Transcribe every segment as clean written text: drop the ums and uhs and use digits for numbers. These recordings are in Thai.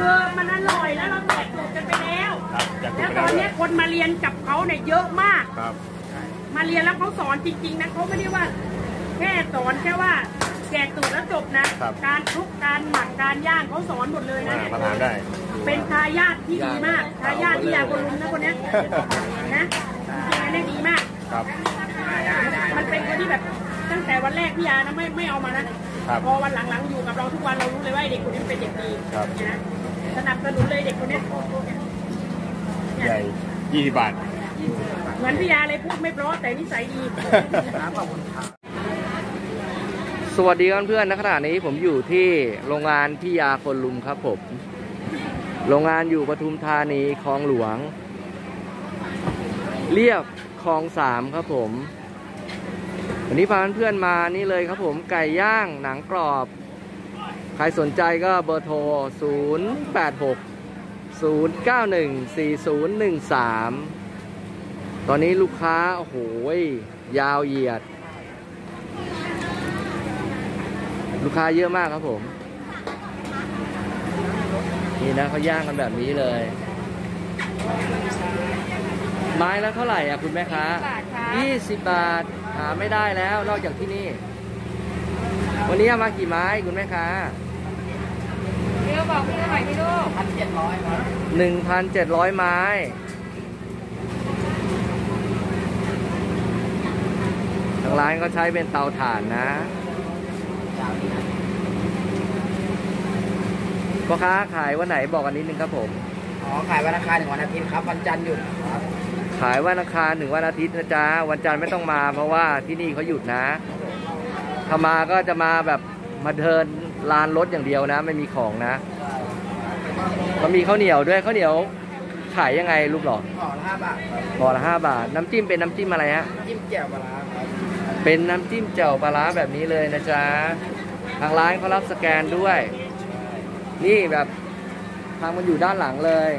เกินมันอร่อยแล้วเราแตกตูดกันไปแล้วแล้วตอนนี้คนมาเรียนกับเขาเนี่ยเยอะมากมาเรียนแล้วเขาสอนจริงๆนะเขาไม่ได้ว่าแค่สอนแค่ว่าแกะตูดแล้วจบนะการทุกการหมักการย่างเขาสอนหมดเลยนะมาถามได้เป็นทายาทที่ดีมากทายาทที่อยากคนรุ่นนะคนนี้นะจริงๆนี่ดีมากมันเป็นคนที่แบบตั้งแต่วันแรกพี่ยานะไม่เอามานะพอวันหลังๆอยู่กับเราทุกวันเรารู้เลยว่าเด็กคนนี้เป็นเด็กดีนะสนับสนุนเลยเด็กคนนี้ใหญ่20 บาทเหมือนพี่ยาเลยพูดไม่เพราะแต่นิสัยดีสวัสดีเพื่อนๆนะขณะนี้ผมอยู่ที่โรงงานพี่ยาคนลุมครับผมโรงงานอยู่ปทุมธานีคลองหลวงเรียบคลอง3ครับผมวันนี้พาเพื่อนๆมานี่เลยครับผมไก่ย่างหนังกรอบใครสนใจก็เบอร์โทร086 091 4013ตอนนี้ลูกค้าโอ้โหยาวเหยียดลูกค้าเยอะมากครับผมนี่นะเขาย่างกันแบบนี้เลยไม้แล้วเท่าไหร่อ่ะคุณแม่ค้า20 บาทหาไม่ได้แล้วนอกจากที่นี่วันนี้มากี่ไม้คุณแม่ค้าเดี๋ยวบอกพี่เท่าไหร่พี่ลูก 1,700 ไม้ทางร้านก็ใช้เป็นเตาถ่านนะพ่อค้าขายวันไหนบอกกันนิดนึงครับผมอ๋อขายวันอังคารถึงวันอาทิตย์ครับวันจันทร์หยุดครับขายวันอังคารถึงวันอาทิตย์นะจ๊ะวันจันทร์ไม่ต้องมาเพราะว่าที่นี่เขาหยุดนะถ้ามาก็จะมาแบบมาเดินลานรถอย่างเดียวนะไม่มีของนะมันมีข้าวเหนียวด้วยข้าวเหนียวขายยังไงลูกหล่อห่อละ5 บาทห่อละ5 บาทน้ำจิ้มเป็นน้ำจิ้มอะไรฮะจิ้มแจ่วปลาครับเป็นน้ำจิ้มแจ่วปลาแบบนี้เลยนะจ๊ะทางร้านเขารับสแกนด้วยนี่แบบทางมันอยู่ด้านหลังเลย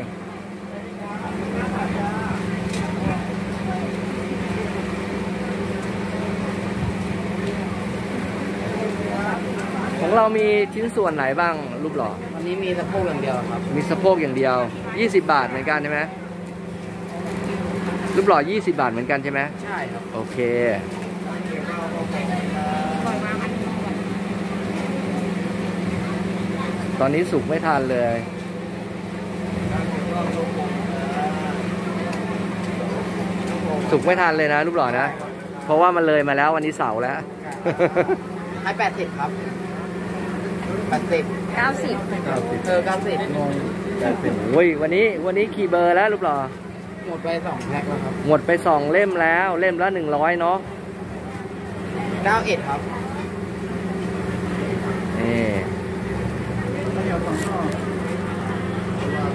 ของเรามีชิ้นส่วนไหนบ้างรูปหล่อวันนี้มีสะโพกอย่างเดียวครับมีสะโพกอย่างเดียว20 บาทเหมือนกันใช่ไหมรูปหล่อ20 บาทเหมือนกันใช่ไหมใช่ครับโอเคตอนนี้สุกไม่ทันเลยสุกไม่ทันเลยนะรูปหล่อนะเพราะว่ามันเลยมาแล้ววันนี้เสาร์แล้วให้80ครับ80 9090งงโอ้ยวันนี้กี่เบอร์แล้วรูปหล่อหมดไป2แพ็คแล้วครับหมดไป2เล่มแล้วเล่มละ100เนาะ91ครับนี่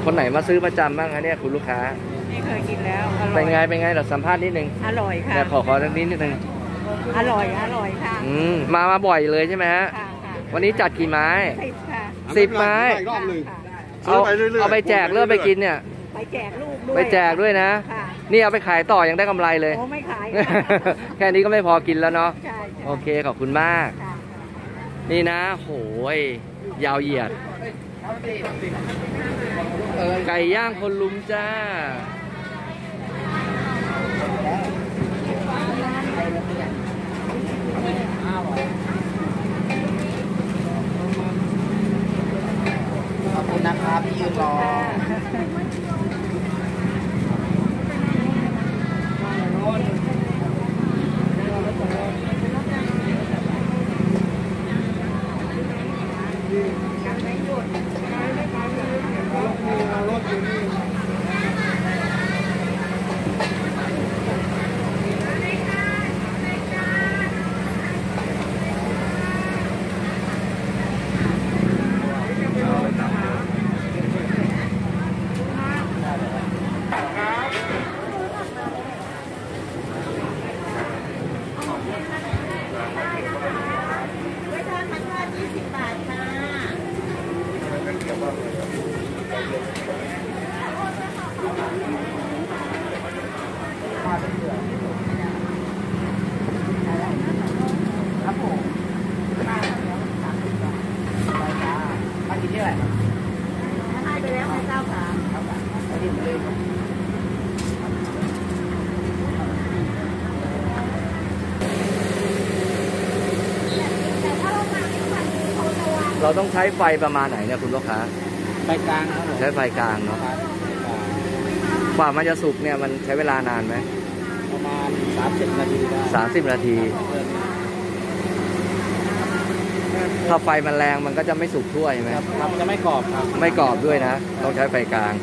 คนไหนมาซื้อประจำบ้างคะเนี่ยคุณลูกค้าไม่เคยกินแล้วเป็นไงเราสัมภาษณ์นิดนึงอร่อยค่ะแต่ขอสักนิดนึงอร่อยค่ะมาบ่อยเลยใช่ไหมฮะวันนี้จัดกี่ไม้10 ไม้เอาไปแจกเลิกไปกินเนี่ยไปแจกลูกด้วยไปแจกด้วยนะนี่เอาไปขายต่อยังได้กำไรเลยโอ้ไม่ขายแค่นี้ก็ไม่พอกินแล้วเนาะโอเคขอบคุณมากนี่นะโหยยาวเหยียดไก่ย่างคนลุมจ้าขอบคุณนะครับที่ยืนรอ เราต้องใช้ไฟประมาณไหนเนี่ยคุณลูกค้าไฟกลางครับใช้ไฟกลางเนาะกว่ามันจะสุกเนี่ยมันใช้เวลานานไหมประมาณ30 นาที30 นาทีถ้าไฟมันแรงมันก็จะไม่สุกทั่วใช่ไหมครับจะไม่กรอบครับไม่กรอบด้วยนะต้องใช้ไฟกลาง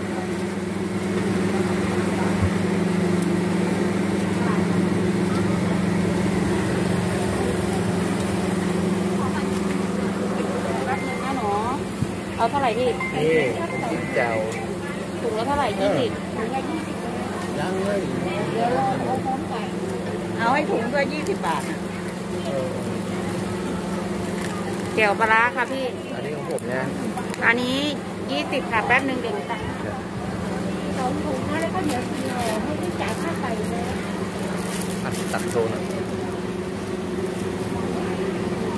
เอาเท่าไหร่พี่นี่จิ้มแจ่วถุงละเท่าไหร่20ถุงละ20ย่างเลยเดี๋ยวเราเอาพร้อมไปเอาให้ถุงด้วย20 บาทแจ่วปลาร้าค่ะพี่อันนี้ของผมนะอันนี้20ค่ะแป๊บนึงเดี๋ยวตัก2 ถุงนะแล้วก็เดี๋ยวคุณรอให้ได้จ่ายค่าไฟเลยตักโซน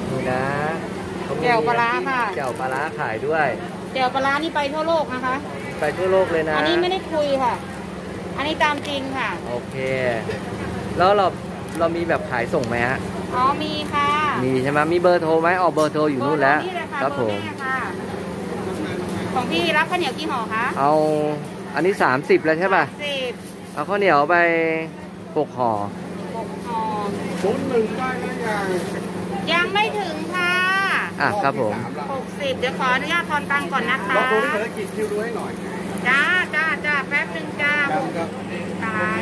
ดูนะแจ่วปลาร้าค่ะแจ่วปลาร้าขายด้วยแจ่วปลาร้านี่ไปทั่วโลกนะคะไปทั่วโลกเลยนะอันนี้ไม่ได้คุยค่ะอันนี้ตามจริงค่ะโอเคแล้วเรามีแบบขายส่งไหมฮะอ๋อมีค่ะมีใช่ไหมมีเบอร์โทรไหมออกเบอร์โทรอยู่นู่นแล้วครับผมของพี่รับข้าวเหนียวกี่ห่อคะเอาอันนี้30แล้วใช่ป่ะ30เอาข้าวเหนียวไป6 ห่อ6 ห่อ0.1ได้หรือยังยังไม่ถึงค่ะอ่ะครับผม60เดี๋ยวขออนุญาตทอนตังก่อนนะคะบอกคุณธุรกิจคิวดูให้หน่อยจ้าแป๊บนึงจ้าตาย